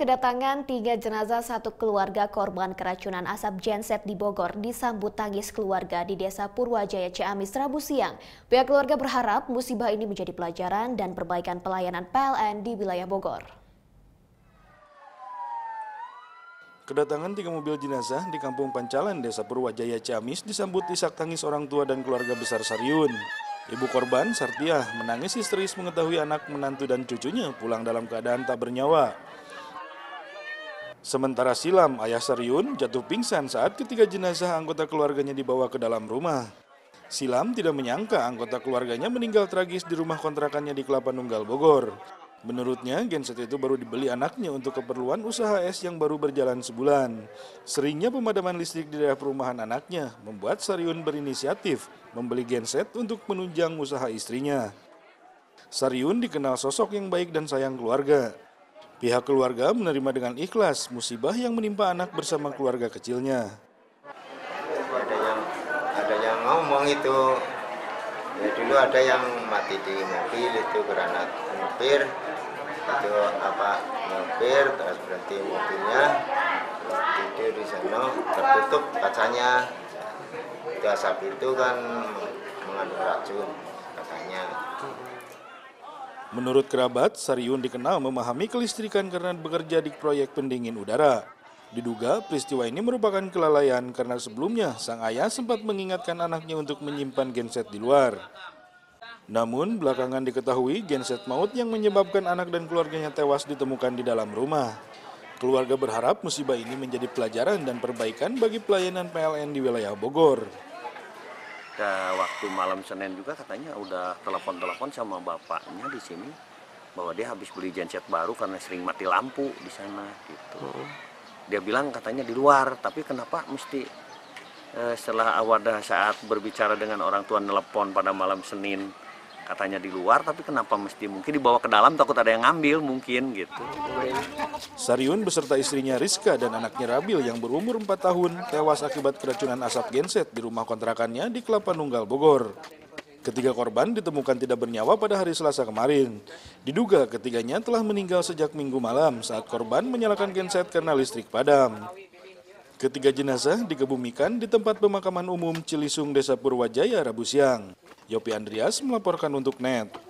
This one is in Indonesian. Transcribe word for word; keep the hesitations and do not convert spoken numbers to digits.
Kedatangan tiga jenazah satu keluarga korban keracunan asap genset di Bogor disambut tangis keluarga di Desa Purwajaya, Ciamis, Rabu siang. Pihak keluarga berharap musibah ini menjadi pelajaran dan perbaikan pelayanan P L N di wilayah Bogor. Kedatangan tiga mobil jenazah di kampung Pancalan, Desa Purwajaya, Ciamis disambut isak tangis orang tua dan keluarga besar Saryun. Ibu korban, Sartiah, menangis histeris mengetahui anak, menantu, dan cucunya pulang dalam keadaan tak bernyawa. Sementara Silam, ayah Saryun, jatuh pingsan saat ketiga jenazah anggota keluarganya dibawa ke dalam rumah. Silam tidak menyangka anggota keluarganya meninggal tragis di rumah kontrakannya di Kelapa Nunggal, Bogor. Menurutnya, genset itu baru dibeli anaknya untuk keperluan usaha es yang baru berjalan sebulan. Seringnya pemadaman listrik di daerah perumahan anaknya membuat Saryun berinisiatif membeli genset untuk menunjang usaha istrinya. Saryun dikenal sosok yang baik dan sayang keluarga. Pihak keluarga menerima dengan ikhlas musibah yang menimpa anak bersama keluarga kecilnya. Ada yang, ada yang ngomong itu, ya dulu ada yang mati di mobil itu karena nyopir, itu apa nyopir terus berhenti mobilnya, tidur di sana tertutup kacanya, itu asap itu kan mengandung racun katanya. Menurut kerabat, Saryun dikenal memahami kelistrikan karena bekerja di proyek pendingin udara. Diduga peristiwa ini merupakan kelalaian karena sebelumnya sang ayah sempat mengingatkan anaknya untuk menyimpan genset di luar. Namun belakangan diketahui genset maut yang menyebabkan anak dan keluarganya tewas ditemukan di dalam rumah. Keluarga berharap musibah ini menjadi pelajaran dan perbaikan bagi pelayanan P L N di wilayah Bogor. Nah, waktu malam Senin juga katanya udah telepon-telepon sama bapaknya di sini bahwa dia habis beli genset baru karena sering mati lampu di sana gitu. Dia bilang katanya di luar, tapi kenapa mesti eh, setelah awadah saat berbicara dengan orang tua telepon pada malam Senin katanya di luar, tapi kenapa mesti mungkin dibawa ke dalam takut ada yang ngambil mungkin gitu. Saryun beserta istrinya Rizka dan anaknya Rabil yang berumur empat tahun tewas akibat keracunan asap genset di rumah kontrakannya di Kelapa Nunggal, Bogor. Ketiga korban ditemukan tidak bernyawa pada hari Selasa kemarin. Diduga ketiganya telah meninggal sejak Minggu malam saat korban menyalakan genset karena listrik padam. Ketiga jenazah dikebumikan di tempat pemakaman umum Cilisung, Desa Purwajaya, Rabu siang. Yopi Andreas melaporkan untuk Net.